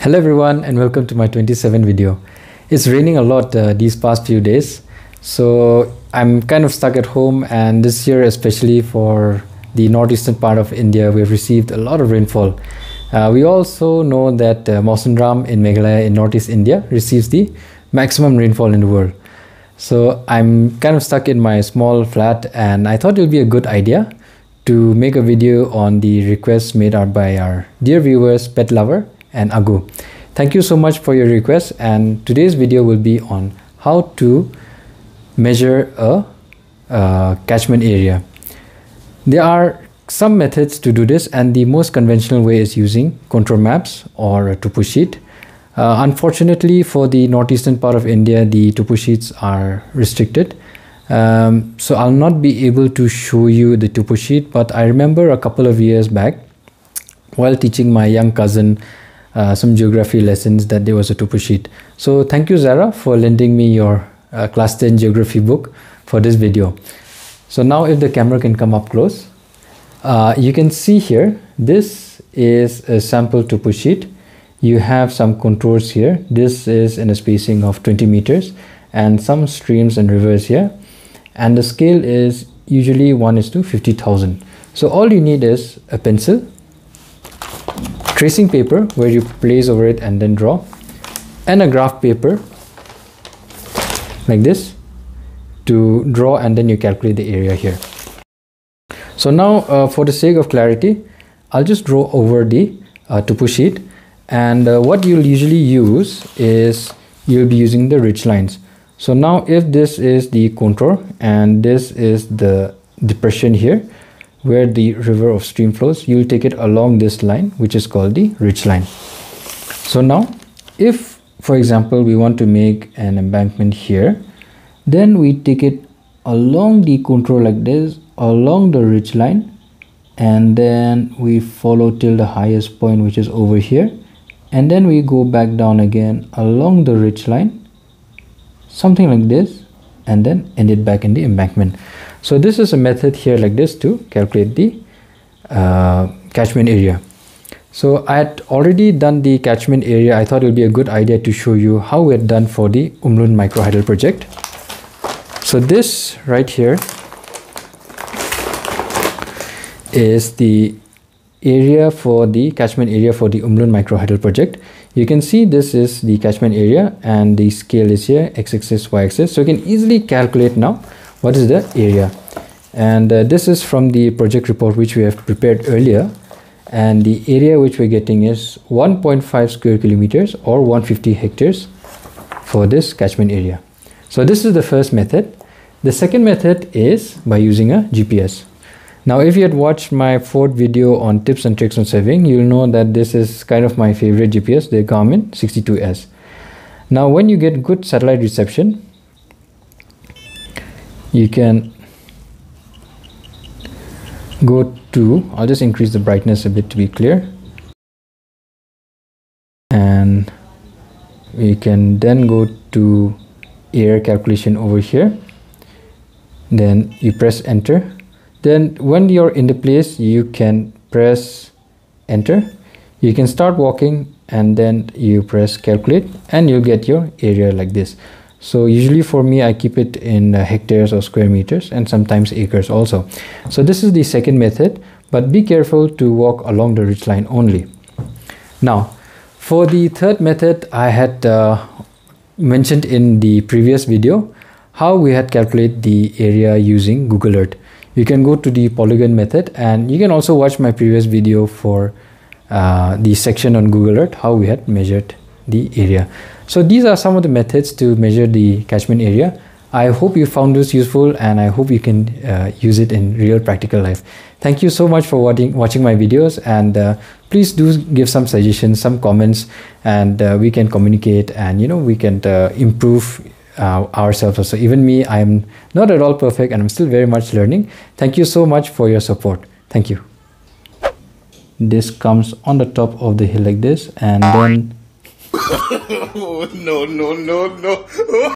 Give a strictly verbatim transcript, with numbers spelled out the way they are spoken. Hello everyone and welcome to my twenty-seventh video. It's raining a lot uh, these past few days, so I'm kind of stuck at home, and this year especially for the northeastern part of India we've received a lot of rainfall. Uh, we also know that uh, Mawsynram in Meghalaya in northeast India receives the maximum rainfall in the world. So I'm kind of stuck in my small flat, and I thought it would be a good idea to make a video on the requests made out by our dear viewers, Pet Lover and Agu. Thank you so much for your request, and today's video will be on how to measure a uh, catchment area. There are some methods to do this, and the most conventional way is using contour maps or a toposheet. Uh, unfortunately for the northeastern part of India, the toposheets are restricted, um, so I'll not be able to show you the toposheet. But I remember a couple of years back while teaching my young cousin Uh, some geography lessons that there was a toposheet. So thank you, Zara, for lending me your uh, class ten geography book for this video. So now if the camera can come up close, uh, you can see here, this is a sample toposheet. You have some contours here. This is in a spacing of twenty meters, and some streams and rivers here, and the scale is usually one is to fifty thousand. So all you need is a pencil, tracing paper where you place over it and then draw, and a graph paper like this to draw, and then you calculate the area here. So now uh, for the sake of clarity, I'll just draw over the uh, toposheet, and uh, what you'll usually use is you'll be using the ridge lines. So now if this is the contour and this is the depression here where the river or stream flows, you'll take it along this line, which is called the ridge line. So now if, for example, we want to make an embankment here, then we take it along the contour like this, along the ridge line, and then we follow till the highest point, which is over here, and then we go back down again along the ridge line, something like this, and then end it back in the embankment. So this is a method here like this to calculate the uh, catchment area. So I had already done the catchment area. I thought it would be a good idea to show you how we had done for the Umlun microhydel project. So this right here is the area for the catchment area for the Umlun microhydel project. You can see this is the catchment area, and the scale is here, x-axis, y-axis. So you can easily calculate now what is the area, and uh, this is from the project report which we have prepared earlier, and the area which we're getting is one point five square kilometers or one hundred fifty hectares for this catchment area. So this is the first method. The second method is by using a G P S. Now if you had watched my fourth video on tips and tricks on surveying, you'll know that this is kind of my favorite G P S, the Garmin sixty-two S. Now when you get good satellite reception, you can go to, I'll just increase the brightness a bit to be clear, and we can then go to air calculation over here, then you press enter. Then when you're in the place, you can press enter, you can start walking, and then you press calculate, and you'll get your area like this. So usually for me, I keep it in uh, hectares or square meters, and sometimes acres also. So this is the second method, but be careful to walk along the ridge line only. Now for the third method, I had uh, mentioned in the previous video how we had calculated the area using Google Earth. You can go to the polygon method, and you can also watch my previous video for uh, the section on Google Earth how we had measured the area. So these are some of the methods to measure the catchment area. I hope you found this useful, and I hope you can uh, use it in real practical life. Thank you so much for watching, watching my videos, and uh, please do give some suggestions, some comments, and uh, we can communicate, and you know, we can uh, improve uh, ourselves also. Even me, I'm not at all perfect, and I'm still very much learning. Thank you so much for your support. Thank you. This comes on the top of the hill like this, and then oh, no, no, no, no.